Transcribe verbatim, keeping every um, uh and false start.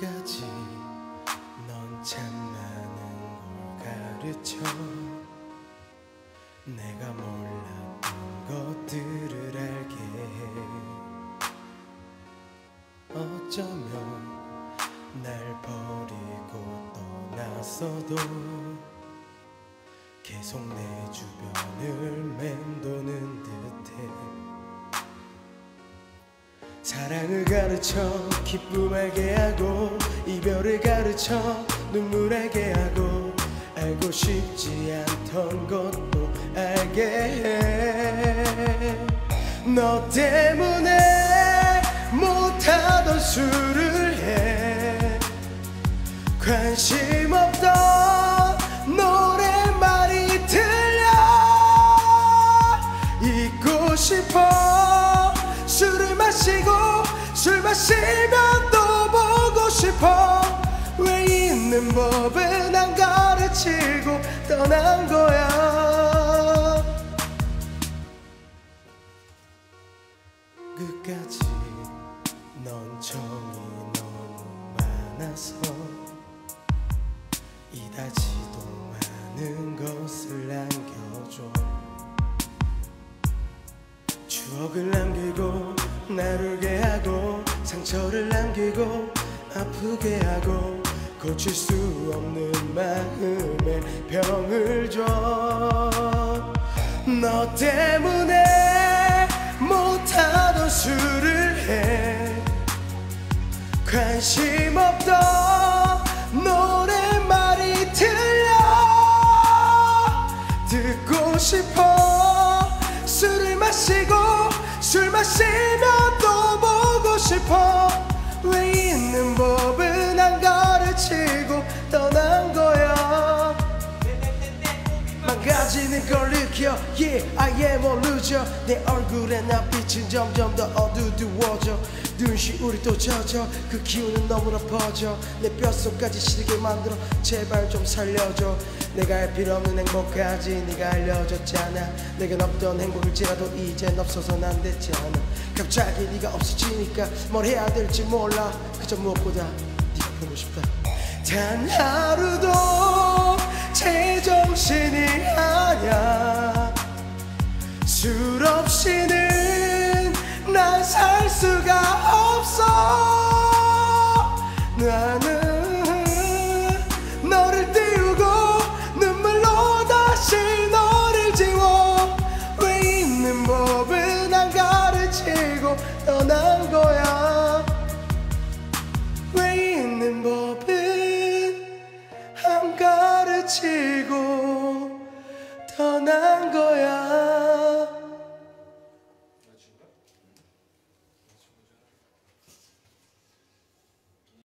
끝까지 넌 참 많은 걸 가르쳐. 내가 몰랐던 것들을 알게 해. 어쩌면 날 버리고 떠났어도 계속 내 주변을 맴도는 듯해. 사랑을 가르쳐 기쁨 알게 하고, 이별을 가르쳐 눈물 알게 하고, 알고 싶지 않던 것도 알게 해. 너 때문에 못하던 술을 해. 관심 없던 노랫말이 들려. 잊고 싶어. 술을 마시고 술 마시면 또 보고 싶어. 왜 있는 법은 안 가르치고 떠난 거야. 끝까지 넌 정이 너무 많아서 이다지도 많은 것을 남겨줘. 추억을 남기고 날 울게 하고, 상처를 남기고 아프게 하고, 고칠 수 없는 마음에 병을 줘. 너 때문에 못하던 술을 해. 관심 없던 노랫말이 들려. 듣고 싶어. 술을 마시고 술 마시면 또 보고 싶어. 왜 있는 법은 안 가르치고 떠난 거야. 망가지는 걸 느껴. Yeah, 아예 모르죠. 내 얼굴에 낯빛은 점점 더 어두워져. 눈시 우리 또 젖어. 그 기운은 너무나 퍼져. 내 뼛속까지 시리게 만들어. 제발 좀 살려줘. 내가 할 필요 없는 행복까지 네가 알려줬잖아. 내겐 없던 행복일지라도 이젠 없어서는 안 됐잖아. 갑자기 네가 없어지니까 뭘 해야 될지 몰라. 그저 무엇보다 네가 보고 싶다. 단 하루도 제정신이 아냐. 술 없이는 난 살 수가 없어. 나는 너를 띄우고 눈물로 다시 너를 지워. 왜 있는 법은 안 가르치고 떠난 거야. 왜 있는 법은 안 가르치고 떠난 거야.